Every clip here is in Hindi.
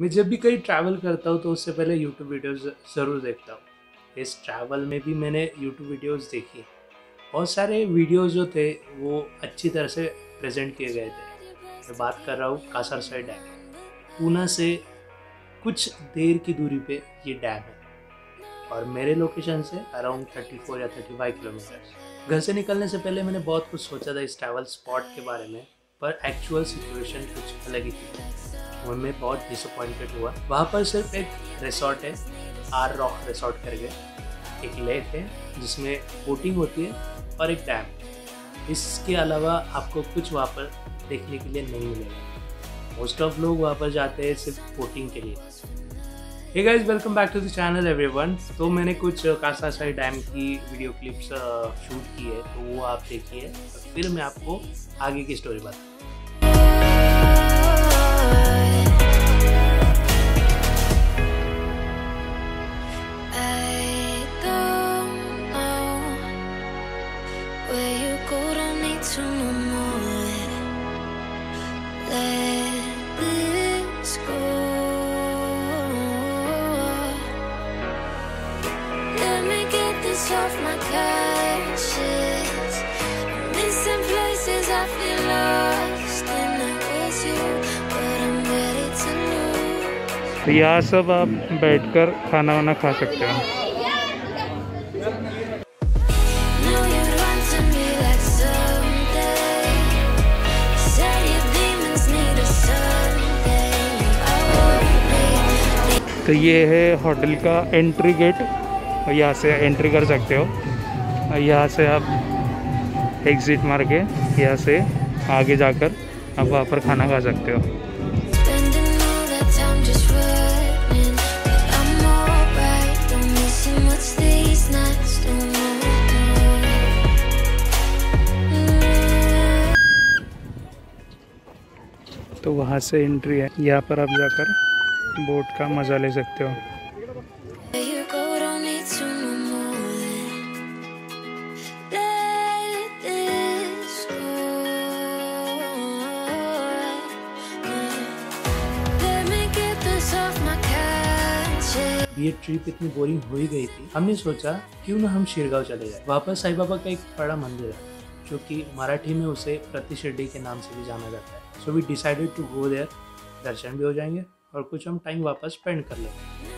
मैं जब भी कहीं ट्रैवल करता हूँ तो उससे पहले यूट्यूब वीडियोज़ ज़रूर देखता हूँ। इस ट्रैवल में भी मैंने यूट्यूब वीडियोज़ देखी, बहुत सारे वीडियोज़ जो थे वो अच्छी तरह से प्रेजेंट किए गए थे। मैं बात कर रहा हूँ कासरसाई डैम। पूना से कुछ देर की दूरी पे ये डैम है और मेरे लोकेशन से अराउंड 34 या 35 किलोमीटर। घर से निकलने से पहले मैंने बहुत कुछ सोचा था इस ट्रैवल स्पॉट के बारे में, पर एक्चुअल सिचुएशन कुछ अलग ही थी और मैं बहुत डिसअपॉइंटेड हुआ। वहाँ पर सिर्फ एक रिसोर्ट है, आर रॉक रिसोर्ट करके, एक लेक है जिसमें बोटिंग होती है और एक डैम। इसके अलावा आपको कुछ वहाँ पर देखने के लिए नहीं मिलेगा। मोस्ट ऑफ लोग वहाँ पर जाते हैं सिर्फ बोटिंग के लिए। Hey guys, welcome back to the channel everyone. तो मैंने कुछ कासारसाई डैम की वीडियो क्लिप्स शूट की है, तो वो आप देखिए, फिर मैं आपको आगे की स्टोरी बताऊँ। Off my conscience, missing places I feel lost, and I miss you, but I'm ready to lose. तो यहाँ सब आप बैठकर खाना वाना खा सकते हो। तो ये है होटल का एंट्री गेट, और यहाँ से एंट्री कर सकते हो और यहाँ से आप एग्ज़िट मार के यहाँ से आगे जाकर आप वहाँ पर खाना खा सकते हो। तो वहाँ से एंट्री है, यहाँ पर आप जाकर बोट का मज़ा ले सकते हो। ये ट्रिप इतनी बोरिंग हो ही गई थी, हमने सोचा क्यों ना हम शिरगांव चले जाए। वहाँ पर साई बाबा का एक बड़ा मंदिर है जो कि मराठी में उसे प्रतिशिर्डी के नाम से भी जाना जाता है। So we decided to go there, दर्शन भी हो जाएंगे और कुछ हम टाइम वापस स्पेंड कर लेंगे।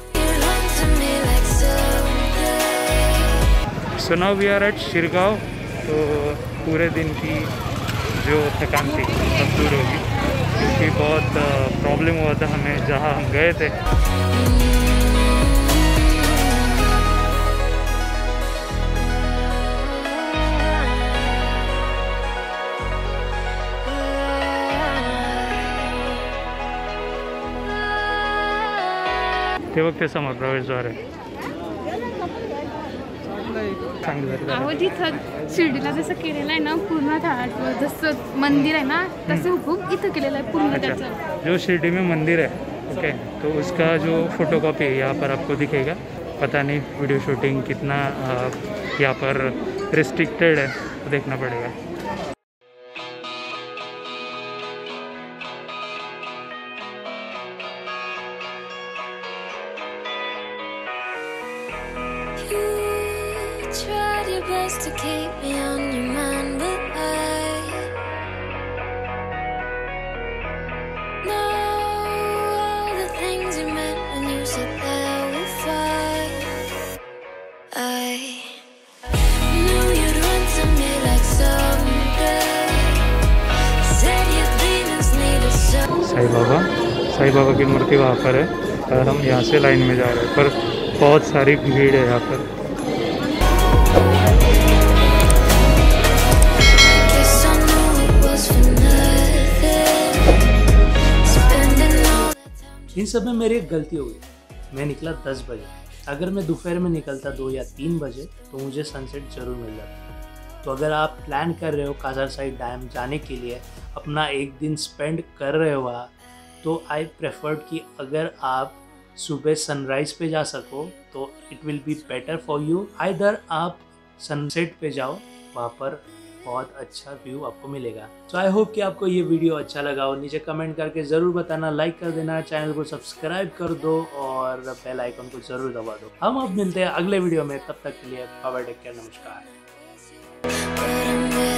So now we are at Shirgaon. तो पूरे दिन की जो थकान थी सब दूर होगी, क्योंकि बहुत प्रॉब्लम हुआ था हमें जहाँ हम गए थे। ते बघते समोर प्रवेशद्वार आहे, शिर्डीला जसं केलेलं आहे ना पूर्ण घाट, जसं मंदिर आहे ना तसं हुबहूब इथं केलेलं आहे पूर्ण त्याचं। जो शिर्डी में मंदिर है, ओके, तो उसका जो फोटो कॉपी है यहाँ पर आपको दिखेगा। पता नहीं वीडियो शूटिंग कितना यहाँ पर रिस्ट्रिक्टेड है, तो देखना पड़ेगा। To keep me on your mind, but I know all the things you meant when you said that we fight. I knew you'd run to me like something. Said your demons need a soul. Sai Baba की मूर्ति वहाँ पर है और हम यहाँ से लाइन में जा रहे हैं, पर बहुत सारी भीड़ है यहाँ पर। इन सब में मेरी एक गलती हो गई। मैं निकला 10 बजे, अगर मैं दोपहर में निकलता 2 या 3 बजे तो मुझे सनसेट ज़रूर मिल जाता। तो अगर आप प्लान कर रहे हो कासरसाई डैम जाने के लिए, अपना एक दिन स्पेंड कर रहे हो, तो आई प्रेफर्ड कि अगर आप सुबह सनराइज़ पे जा सको तो it will be better for you. Either आप सनसेट पे जाओ, वहाँ पर बहुत अच्छा व्यू आपको मिलेगा। तो आई होप कि आपको ये वीडियो अच्छा लगा और नीचे कमेंट करके ज़रूर बताना, लाइक कर देना, चैनल को सब्सक्राइब कर दो और बेल आइकन को ज़रूर दबा दो। हम अब मिलते हैं अगले वीडियो में, तब तक के लिए बाय बाय, टेक केयर, नमस्कार।